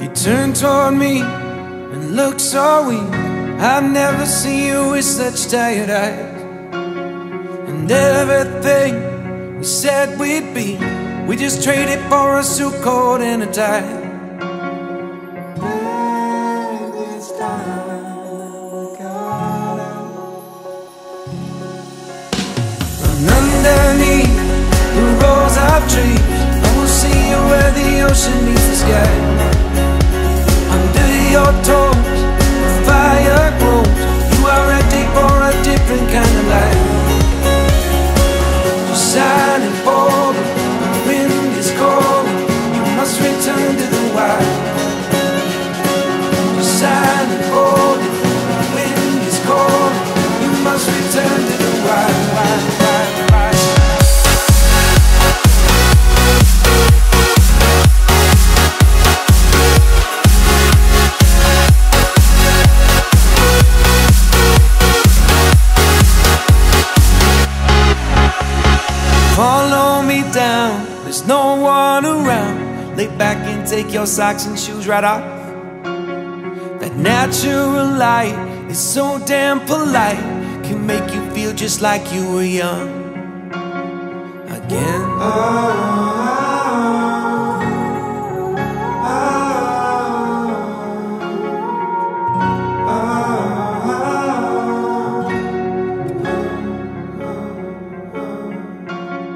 You turned toward me and looked so weak. I've never seen you with such tired eyes. And everything we said we'd be, we just traded for a suit coat and a tie. Underneath the rows of trees, I will see you where the ocean meets the sky. Under your toes, the fire grows. You are ready for a different kind of life. You're silent, bold, the wind is cold. You must return to the wild. You're silent, bold, the wind is cold. You must return to the wild, wild. There's no one around. Lay back and take your socks and shoes right off. That natural light is so damn polite, can make you feel just like you were young again.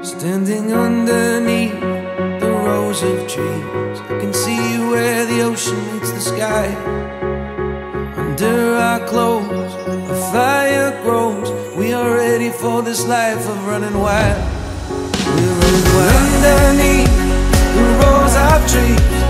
Standing underneath the rows of trees, I can see you where the ocean meets the sky. Under our clothes, a fire grows. We are ready for this life of running wild. We're running wild. Underneath the rows of trees,